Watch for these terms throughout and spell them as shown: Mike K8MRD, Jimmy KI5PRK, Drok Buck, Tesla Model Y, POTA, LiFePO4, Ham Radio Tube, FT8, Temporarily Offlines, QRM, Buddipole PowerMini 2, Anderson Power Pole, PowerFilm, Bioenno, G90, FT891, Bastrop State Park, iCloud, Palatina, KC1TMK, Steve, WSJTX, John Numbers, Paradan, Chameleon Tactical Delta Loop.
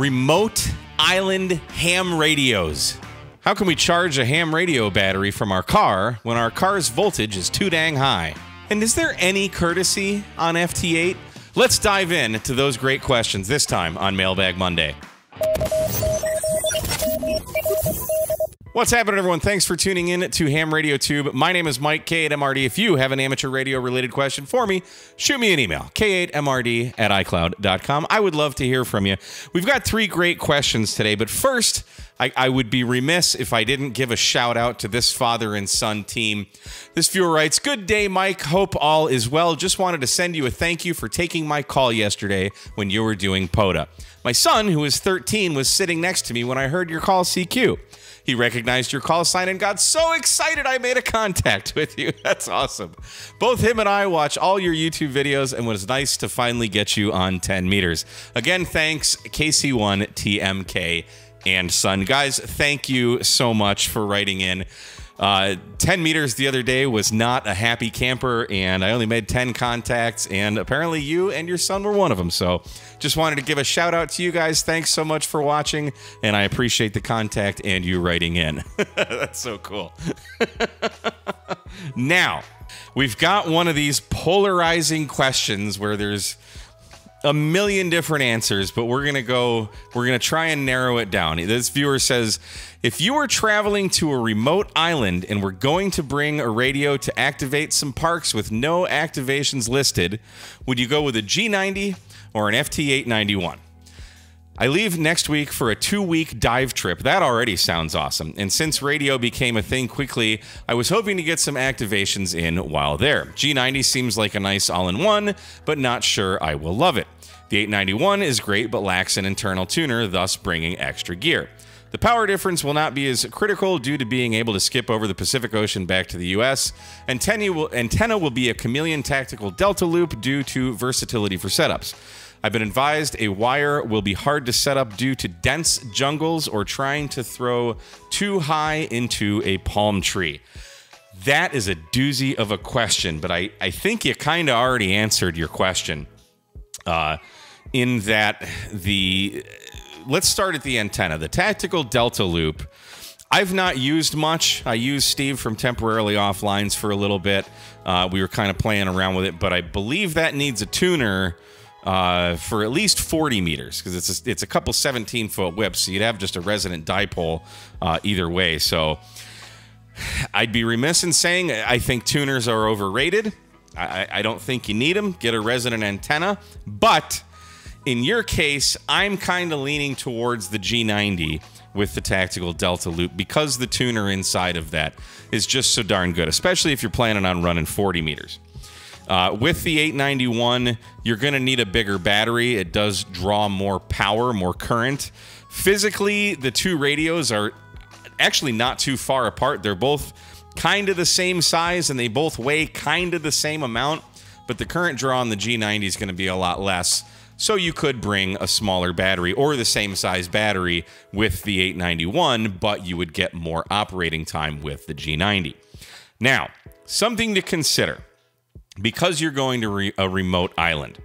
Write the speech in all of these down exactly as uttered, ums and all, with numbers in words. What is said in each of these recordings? Remote island ham radios. How can we charge a ham radio battery from our car when our car's voltage is too dang high? And is there any courtesy on F T eight? Let's dive in to those great questions this time on Mailbag Monday. What's happening, everyone? Thanks for tuning in to Ham Radio Tube. My name is Mike K eight M R D. If you have an amateur radio-related question for me, shoot me an email, K eight M R D at iCloud dot com. I would love to hear from you. We've got three great questions today, but first, I, I would be remiss if I didn't give a shout-out to this father and son team. This viewer writes, "Good day, Mike. Hope all is well. Just wanted to send you a thank you for taking my call yesterday when you were doing POTA. My son, who is thirteen, was sitting next to me when I heard your call C Q. He recognized your call sign and got so excited I made a contact with you." That's awesome. "Both him and I watch all your YouTube videos and was nice to finally get you on ten meters. Again, thanks, K C one T M K and son." Guys, thank you so much for writing in. Uh, ten meters the other day was not a happy camper, and I only made ten contacts, and apparently you and your son were one of them. So just wanted to give a shout out to you guys. Thanks so much for watching, and I appreciate the contact and you writing in. That's so cool. Now, we've got one of these polarizing questions where there's a million different answers, but we're gonna go, we're gonna try and narrow it down. This viewer says, "If you were traveling to a remote island and were going to bring a radio to activate some parks with no activations listed, would you go with a G ninety or an F T eight ninety-one? I leave next week for a two-week dive trip." That already sounds awesome. "And since radio became a thing quickly, I was hoping to get some activations in while there. G ninety seems like a nice all-in-one, but not sure I will love it. The eight ninety-one is great, but lacks an internal tuner, thus bringing extra gear. The power difference will not be as critical due to being able to skip over the Pacific Ocean back to the U S Antenna will, antenna will be a Chameleon Tactical Delta Loop due to versatility for setups. I've been advised a wire will be hard to set up due to dense jungles or trying to throw too high into a palm tree." That is a doozy of a question, but I, I think you kind of already answered your question uh, in that the... Let's start at the antenna. The Tactical Delta Loop, I've not used much. I used Steve from Temporarily Offlines for a little bit. Uh, we were kind of playing around with it, but I believe that needs a tuner uh, for at least forty meters because it's a, it's a couple seventeen-foot whips, so you'd have just a resonant dipole uh, either way. So I'd be remiss in saying I think tuners are overrated. I, I don't think you need them. Get a resonant antenna, but... in your case, I'm kind of leaning towards the G ninety with the Tactical Delta Loop because the tuner inside of that is just so darn good, especially if you're planning on running forty meters. Uh, with the eight ninety-one, you're going to need a bigger battery. It does draw more power, more current. Physically, the two radios are actually not too far apart. They're both kind of the same size, and they both weigh kind of the same amount, but the current draw on the G ninety is going to be a lot less. So you could bring a smaller battery or the same size battery with the eight ninety-one, but you would get more operating time with the G ninety. Now, something to consider, because you're going to re- a remote island,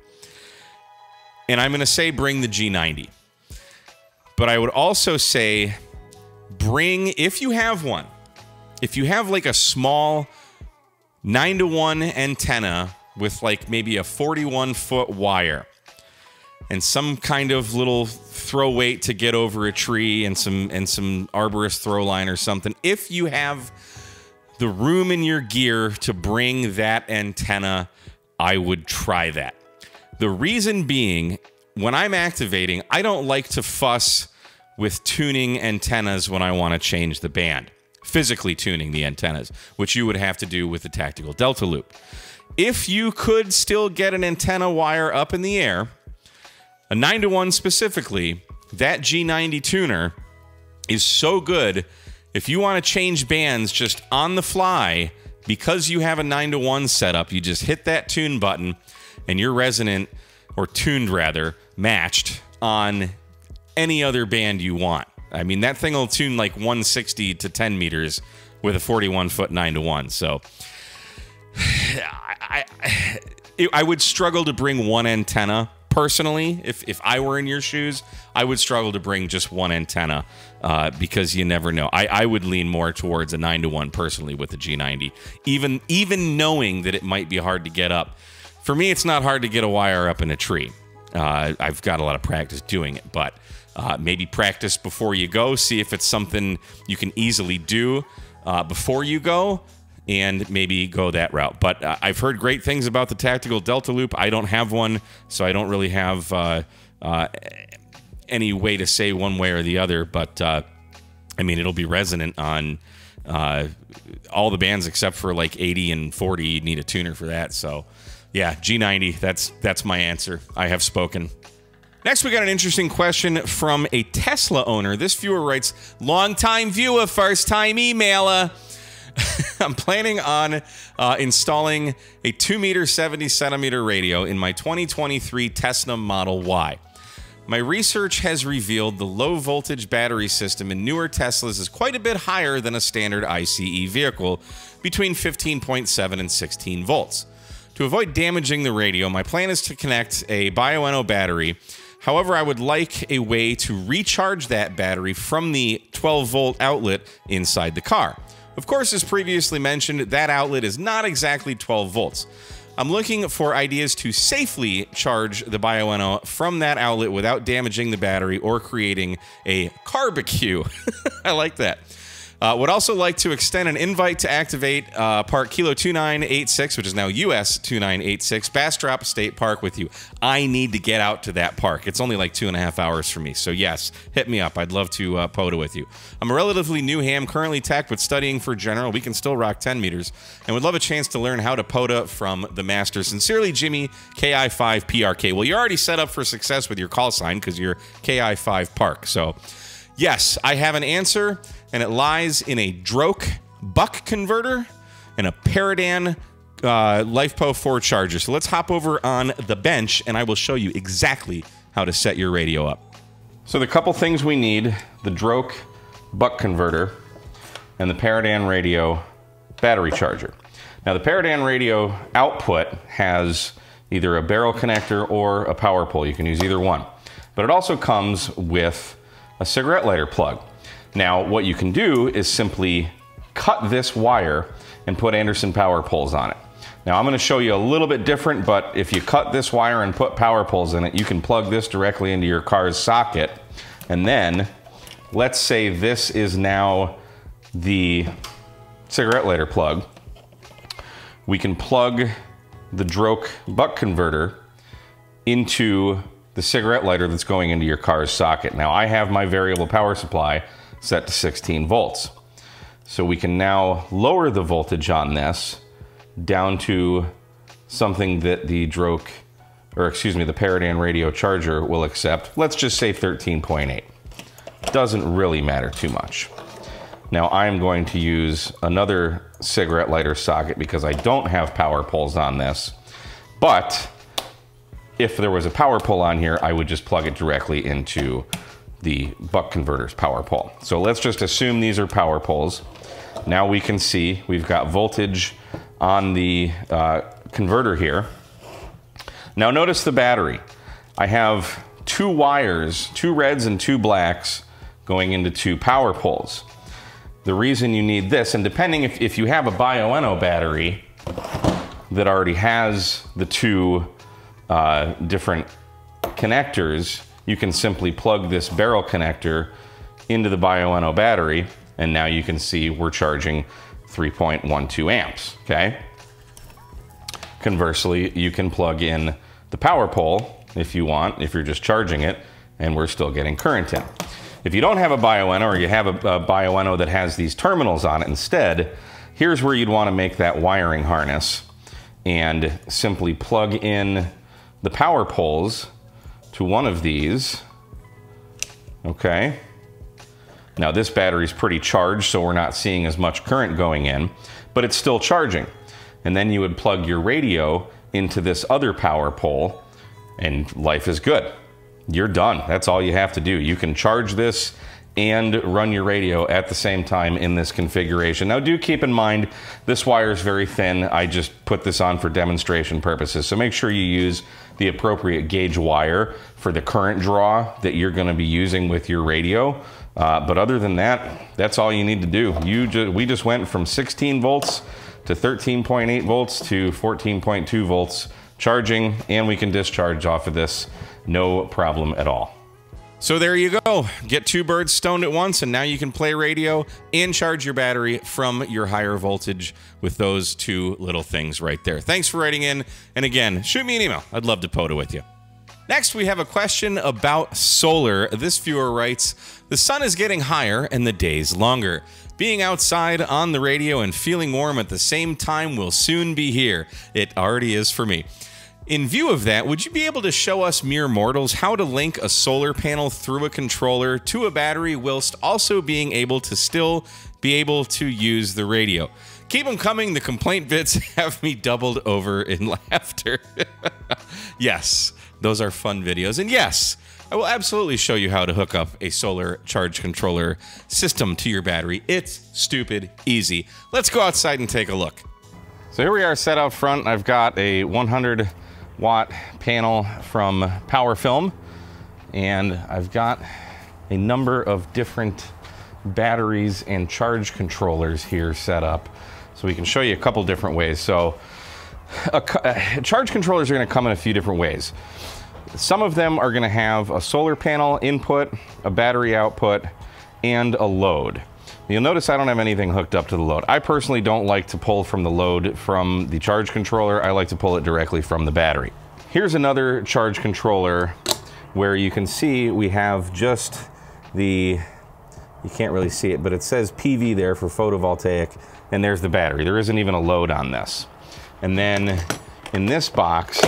and I'm going to say bring the G ninety, but I would also say bring, if you have one, if you have like a small nine to one antenna with like maybe a forty-one foot wire, and some kind of little throw weight to get over a tree and some and some arborist throw line or something. If you have the room in your gear to bring that antenna, I would try that. The reason being, when I'm activating, I don't like to fuss with tuning antennas when I want to change the band, physically tuning the antennas, which you would have to do with the Tactical Delta Loop. If you could still get an antenna wire up in the air, a nine to one specifically, that G ninety tuner is so good. If you want to change bands just on the fly, because you have a nine to one setup, you just hit that tune button and you're resonant, or tuned rather, matched on any other band you want. I mean, that thing will tune like one sixty to ten meters with a forty-one foot nine to one. So I, I, I would struggle to bring one antenna personally, if, if I were in your shoes, I would struggle to bring just one antenna uh, because you never know. I, I would lean more towards a nine to one personally with the G ninety, even, even knowing that it might be hard to get up. For me, it's not hard to get a wire up in a tree. Uh, I've got a lot of practice doing it, but uh, maybe practice before you go. See if it's something you can easily do uh, before you go, and maybe go that route. But uh, I've heard great things about the Tactical Delta Loop. I don't have one, so I don't really have uh, uh, any way to say one way or the other. But, uh, I mean, it'll be resonant on uh, all the bands except for, like, eighty and forty. You'd need a tuner for that. So, yeah, G ninety, that's, that's my answer. I have spoken. Next, we got an interesting question from a Tesla owner. This viewer writes, long-time viewer, first-time emailer. I'm planning on uh, installing a two meter seventy centimeter radio in my twenty twenty-three Tesla Model Y. My research has revealed the low voltage battery system in newer Teslas is quite a bit higher than a standard ICE vehicle, between fifteen point seven and sixteen volts. To avoid damaging the radio, my plan is to connect a Bioenno battery. However, I would like a way to recharge that battery from the twelve volt outlet inside the car. Of course, as previously mentioned, that outlet is not exactly twelve volts. I'm looking for ideas to safely charge the Bioenno from that outlet without damaging the battery or creating a barbecue. I like that. Uh, would also like to extend an invite to activate uh, Park Kilo two nine eight six, which is now U S two nine eight six, Bastrop State Park with you. I need to get out to that park. It's only like two and a half hours for me. So yes, hit me up. I'd love to uh, POTA with you. I'm a relatively new ham, currently tech, but studying for general. We can still rock ten meters and would love a chance to learn how to POTA from the master. Sincerely, Jimmy K I five P R K. Well, you're already set up for success with your call sign because you're K I five P R K. So yes, I have an answer, and it lies in a Drok Buck converter and a Paradan uh, LiFePO four charger. So let's hop over on the bench, and I will show you exactly how to set your radio up. So the couple things we need, the Drok Buck converter and the Paradan radio battery charger. Now the Paradan radio output has either a barrel connector or a power pole. You can use either one. But it also comes with a cigarette lighter plug. Now, what you can do is simply cut this wire and put Anderson power poles on it. Now, I'm going to show you a little bit different, but if you cut this wire and put power poles in it, you can plug this directly into your car's socket. And then, let's say this is now the cigarette lighter plug. We can plug the Drok Buck converter into the cigarette lighter that's going into your car's socket. Now, I have my variable power supply set to sixteen volts. So we can now lower the voltage on this down to something that the Drok, or excuse me, the Paradan radio charger will accept. Let's just say thirteen point eight. Doesn't really matter too much. Now I'm going to use another cigarette lighter socket because I don't have power poles on this, but if there was a power pole on here, I would just plug it directly into the buck converter's power pole. So let's just assume these are power poles. Now we can see we've got voltage on the uh, converter here. Now notice the battery. I have two wires, two reds and two blacks going into two power poles. The reason you need this, and depending if, if you have a Bioenno battery that already has the two uh, different connectors, you can simply plug this barrel connector into the Bioenno battery, and now you can see we're charging three point one two amps, okay? Conversely, you can plug in the power pole if you want, if you're just charging it, and we're still getting current in. If you don't have a Bioenno, or you have a, a Bioenno that has these terminals on it instead, here's where you'd wanna make that wiring harness and simply plug in the power poles to one of these, okay? Now this battery's pretty charged, so we're not seeing as much current going in, but it's still charging. And then you would plug your radio into this other power pole, and life is good. You're done, that's all you have to do. You can charge this and run your radio at the same time in this configuration. Now do keep in mind, this wire is very thin. I just put this on for demonstration purposes. So make sure you use the appropriate gauge wire for the current draw that you're gonna be using with your radio. Uh, but other than that, that's all you need to do. You ju- we just went from sixteen volts to thirteen point eight volts to fourteen point two volts charging, and we can discharge off of this, no problem at all. So there you go. Get two birds stoned at once, and now you can play radio and charge your battery from your higher voltage with those two little things right there. Thanks for writing in, and again, shoot me an email. I'd love to POTA with you. Next, we have a question about solar. This viewer writes, the sun is getting higher and the days longer. Being outside on the radio and feeling warm at the same time will soon be here. It already is for me. In view of that, would you be able to show us mere mortals how to link a solar panel through a controller to a battery whilst also being able to still be able to use the radio? Keep them coming. The complaint bits have me doubled over in laughter. Yes, those are fun videos. And yes, I will absolutely show you how to hook up a solar charge controller system to your battery. It's stupid easy. Let's go outside and take a look. So here we are set out front. I've got a one hundred watt panel from PowerFilm, and I've got a number of different batteries and charge controllers here set up, so we can show you a couple different ways. So a, a, charge controllers are going to come in a few different ways. Some of them are going to have a solar panel input, a battery output, and a load. You'll notice I don't have anything hooked up to the load. I personally don't like to pull from the load from the charge controller. I like to pull it directly from the battery. Here's another charge controller where you can see we have just the, you can't really see it, but it says P V there for photovoltaic, and there's the battery. There isn't even a load on this. And then in this box,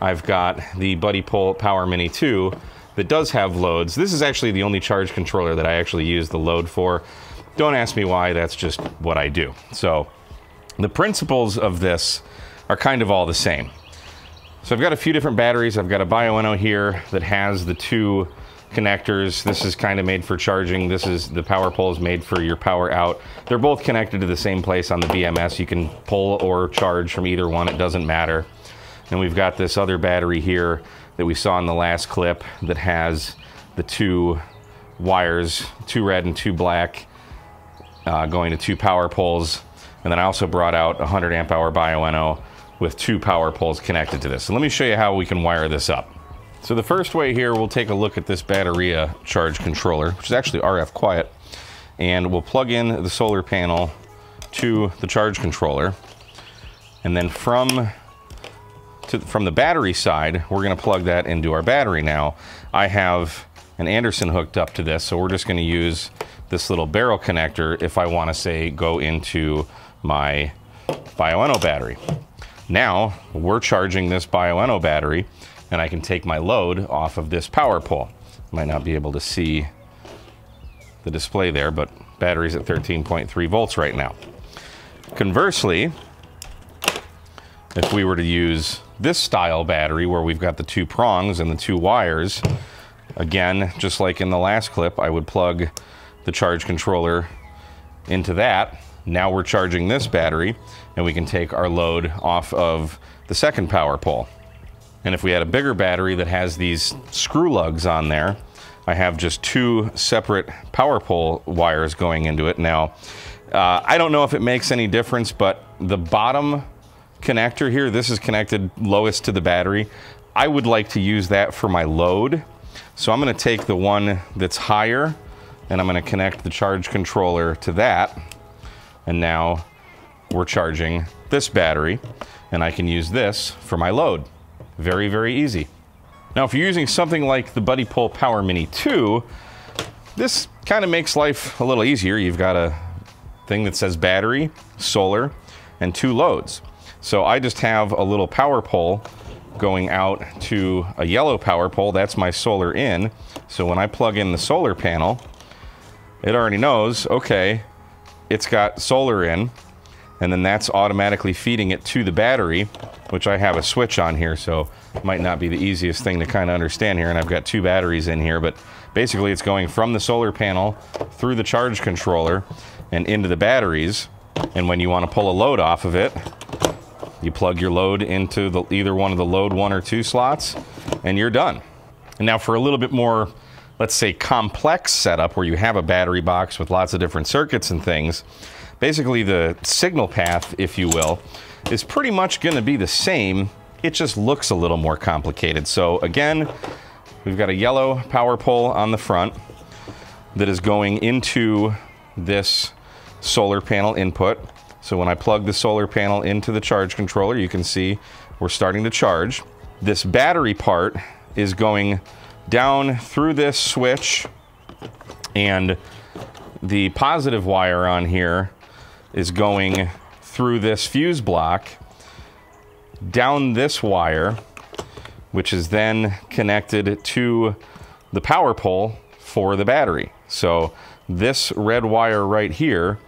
I've got the Buddipole PowerMini two that does have loads. This is actually the only charge controller that I actually use the load for. Don't ask me why, that's just what I do. So the principles of this are kind of all the same. So I've got a few different batteries. I've got a Bioenno here that has the two connectors. This is kind of made for charging. This is, the power pole is made for your power out. They're both connected to the same place on the B M S. You can pull or charge from either one, it doesn't matter. And we've got this other battery here that we saw in the last clip that has the two wires, two red and two black, Uh, going to two power poles. And then I also brought out a one hundred amp hour Bioenno with two power poles connected to this. So let me show you how we can wire this up. So the first way here, we'll take a look at this Batteria charge controller, which is actually R F quiet, and we'll plug in the solar panel to the charge controller. And then from, to, from the battery side, we're gonna plug that into our battery now. I have an Anderson hooked up to this, so we're just gonna use this little barrel connector if I want to, say, go into my Bioenno battery. Now we're charging this Bioenno battery, and I can take my load off of this power pole. Might not be able to see the display there, but battery's at thirteen point three volts right now. Conversely, if we were to use this style battery where we've got the two prongs and the two wires, again, just like in the last clip, I would plug the charge controller into that. Now we're charging this battery, and we can take our load off of the second power pole. And if we had a bigger battery that has these screw lugs on there, I have just two separate power pole wires going into it. Now, uh, I don't know if it makes any difference, but the bottom connector here, this is connected lowest to the battery. I would like to use that for my load. So I'm gonna take the one that's higher, and I'm gonna connect the charge controller to that. And now we're charging this battery, and I can use this for my load. Very, very easy. Now, if you're using something like the Buddipole PowerMini two, this kind of makes life a little easier. You've got a thing that says battery, solar, and two loads. So I just have a little power pole going out to a yellow power pole. That's my solar in. So when I plug in the solar panel, it already knows, okay, it's got solar in, and then that's automatically feeding it to the battery, which I have a switch on here, so it might not be the easiest thing to kind of understand here, and I've got two batteries in here, but basically it's going from the solar panel through the charge controller and into the batteries, and when you want to pull a load off of it, you plug your load into the, either one of the load one or two slots, and you're done. And now for a little bit more, let's say, complex setup where you have a battery box with lots of different circuits and things, basically the signal path, if you will, is pretty much going to be the same. It just looks a little more complicated. So again, we've got a yellow power pole on the front that is going into this solar panel input. So when I plug the solar panel into the charge controller, you can see we're starting to charge. This battery part is going down through this switch, and the positive wire on here is going through this fuse block, down this wire, which is then connected to the power pole for the battery. So this red wire right here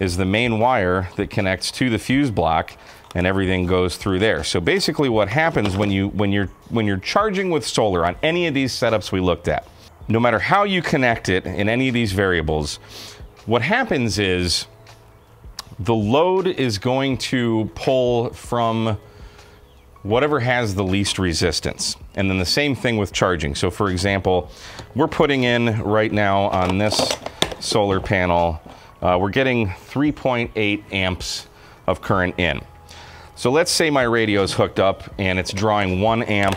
is the main wire that connects to the fuse block, and everything goes through there. So basically what happens when you when you're when you're charging with solar on any of these setups we looked at, no matter how you connect it in any of these variables, what happens is the load is going to pull from whatever has the least resistance. And then the same thing with charging. So for example, we're putting in right now on this solar panel, Uh, we're getting three point eight amps of current in. So let's say my radio's hooked up and it's drawing one amp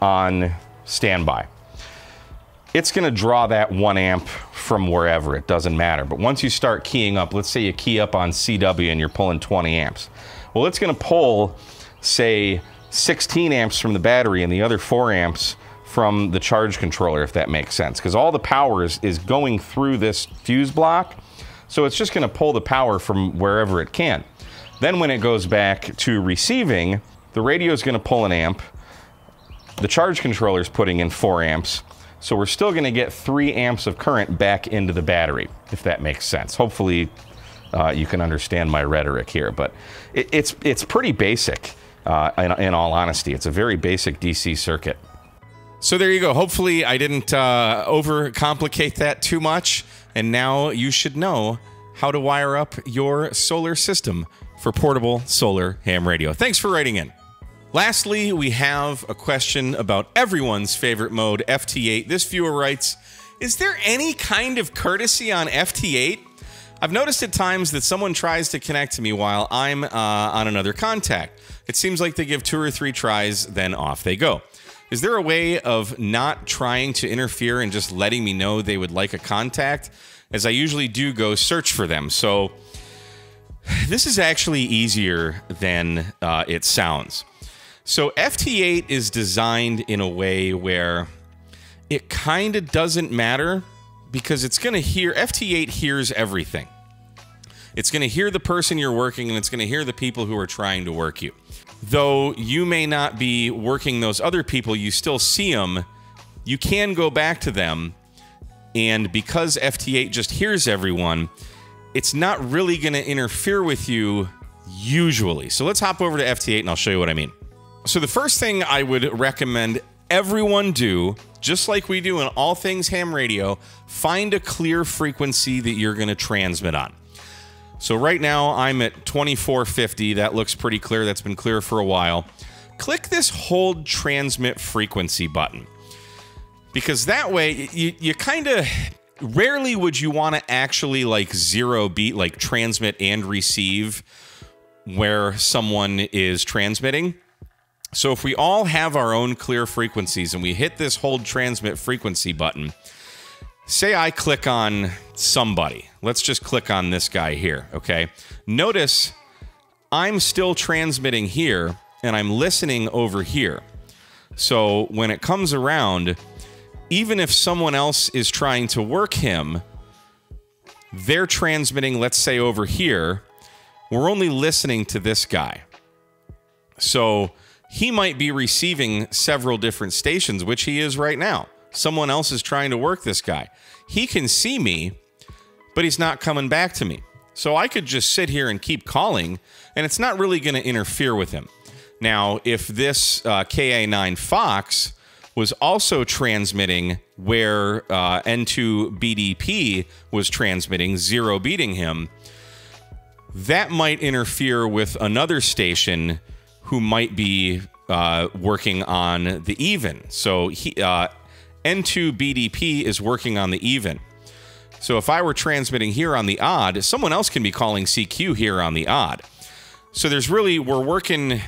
on standby. It's gonna draw that one amp from wherever, it doesn't matter. But once you start keying up, let's say you key up on C W and you're pulling twenty amps. Well, it's gonna pull, say, sixteen amps from the battery and the other four amps from the charge controller, if that makes sense, because all the power is, is going through this fuse block, so it's just going to pull the power from wherever it can. Then when it goes back to receiving, the radio is going to pull an amp, the charge controller is putting in four amps, so we're still going to get three amps of current back into the battery, if that makes sense. Hopefully uh, you can understand my rhetoric here, but it, it's, it's pretty basic, uh, in, in all honesty. It's a very basic D C circuit. So there you go. Hopefully I didn't uh, overcomplicate that too much. And now you should know how to wire up your solar system for portable solar ham radio. Thanks for writing in. Lastly, we have a question about everyone's favorite mode, F T eight. This viewer writes, is there any kind of courtesy on F T eight? I've noticed at times that someone tries to connect to me while I'm uh, on another contact. It seems like they give two or three tries, then off they go. Is there a way of not trying to interfere and just letting me know they would like a contact, as I usually do go search for them? So this is actually easier than uh, it sounds. So F T eight is designed in a way where it kind of doesn't matter, because it's going to hear, F T eight hears everything. It's going to hear the person you're working, and it's going to hear the people who are trying to work you. Though you may not be working those other people, you still see them. You can go back to them, and because F T eight just hears everyone, it's not really going to interfere with you usually. So let's hop over to F T eight and I'll show you what I mean. So the first thing I would recommend everyone do, just like we do in all things ham radio, find a clear frequency that you're going to transmit on. So right now I'm at twenty-four fifty. That looks pretty clear. That's been clear for a while. Click this hold transmit frequency button, because that way you, you kind of rarely would you want to actually like zero beat, like transmit and receive where someone is transmitting. So if we all have our own clear frequencies and we hit this hold transmit frequency button, say I click on somebody. Let's just click on this guy here, okay? Notice I'm still transmitting here and I'm listening over here. So when it comes around, even if someone else is trying to work him, they're transmitting, let's say over here, we're only listening to this guy. So he might be receiving several different stations, which he is right now. Someone else is trying to work this guy. He can see me, but he's not coming back to me. So I could just sit here and keep calling, and it's not really going to interfere with him. Now, if this uh, K A nine Fox was also transmitting where uh, N two B D P was transmitting, zero beating him, that might interfere with another station who might be uh, working on the even. So he, uh, N two B D P is working on the even. So if I were transmitting here on the odd, someone else can be calling C Q here on the odd. So there's really, we're working,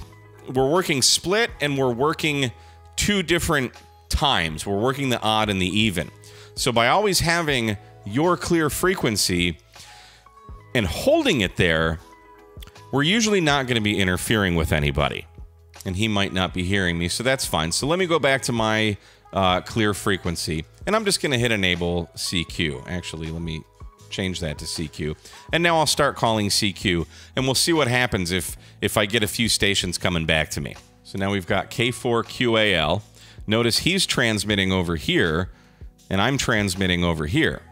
we're working split, and we're working two different times. We're working the odd and the even. So by always having your clear frequency and holding it there, we're usually not going to be interfering with anybody. And he might not be hearing me, so that's fine. So let me go back to my uh, clear frequency. And I'm just going to hit enable C Q. Actually, let me change that to C Q. And now I'll start calling C Q. And we'll see what happens if, if I get a few stations coming back to me. So now we've got K four Q A L. Notice he's transmitting over here, and I'm transmitting over here.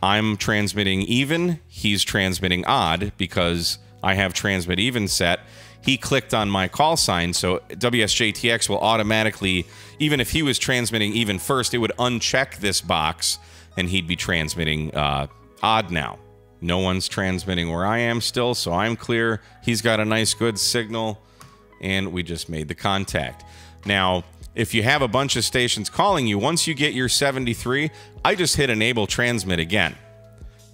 I'm transmitting even, he's transmitting odd, because I have transmit even set. He clicked on my call sign, so W S J T X will automatically, even if he was transmitting even first, it would uncheck this box, and he'd be transmitting uh, odd now. No one's transmitting where I am still, so I'm clear. He's got a nice, good signal, and we just made the contact. Now, if you have a bunch of stations calling you, once you get your seventy-three, I just hit enable transmit again.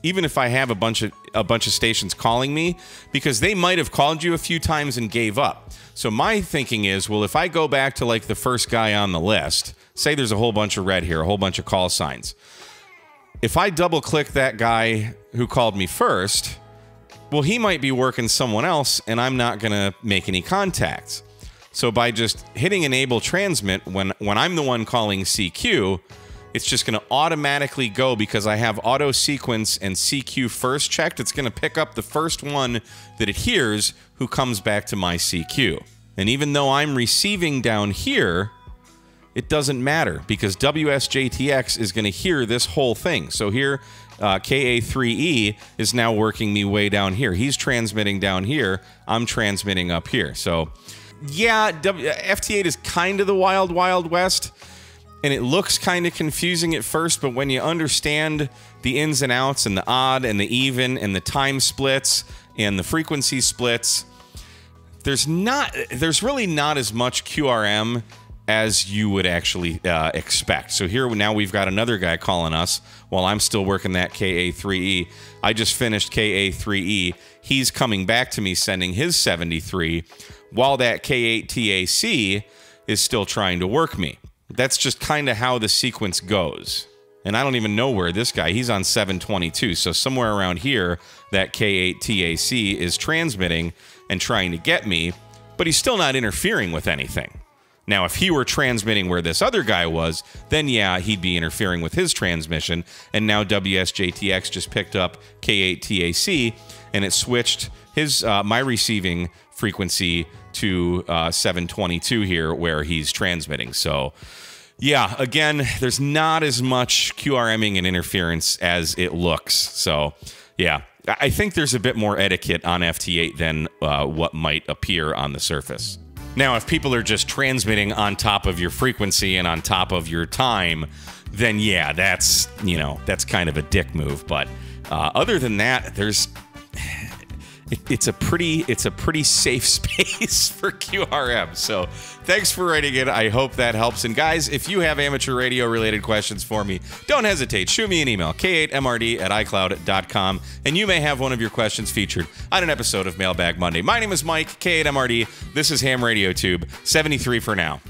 Even if I have a bunch of a bunch of stations calling me, because they might have called you a few times and gave up. So my thinking is, well, if I go back to like the first guy on the list, say there's a whole bunch of red here, a whole bunch of call signs. If I double click that guy who called me first, well, he might be working someone else and I'm not gonna make any contacts. So by just hitting enable transmit, when, when I'm the one calling C Q, it's just going to automatically go, because I have auto sequence and C Q first checked. It's going to pick up the first one that it hears who comes back to my C Q. And even though I'm receiving down here, it doesn't matter, because W S J T X is going to hear this whole thing. So here, uh, K A three E is now working me way down here. He's transmitting down here. I'm transmitting up here. So yeah, F T eight is kind of the wild, wild west. And it looks kind of confusing at first, but when you understand the ins and outs and the odd and the even and the time splits and the frequency splits, there's not, there's really not as much Q R M as you would actually uh, expect. So here now we've got another guy calling us while I'm still working that K A three E. I just finished K A three E. He's coming back to me, sending his seventy-three, while that K eight T A C is still trying to work me. That's just kind of how the sequence goes. And I don't even know where this guy, he's on seven twenty-two. So somewhere around here, that K eight T A C is transmitting and trying to get me, but he's still not interfering with anything. Now, if he were transmitting where this other guy was, then yeah, he'd be interfering with his transmission. And now W S J T X just picked up K eight T A C and it switched his uh, my receiving frequency to uh, seven twenty-two here where he's transmitting. So yeah, again, there's not as much QRMing and interference as it looks. So yeah, I think there's a bit more etiquette on F T eight than uh, what might appear on the surface. Now, if people are just transmitting on top of your frequency and on top of your time, then yeah, that's, you know, that's kind of a dick move. But uh, other than that, there's It's a pretty it's a pretty safe space for Q R M. So thanks for writing in. I hope that helps. And guys, if you have amateur radio related questions for me, don't hesitate. Shoot me an email, K eight M R D at iCloud dot com, and you may have one of your questions featured on an episode of Mailbag Monday. My name is Mike K eight M R D. This is Ham Radio Tube seventy-three for now.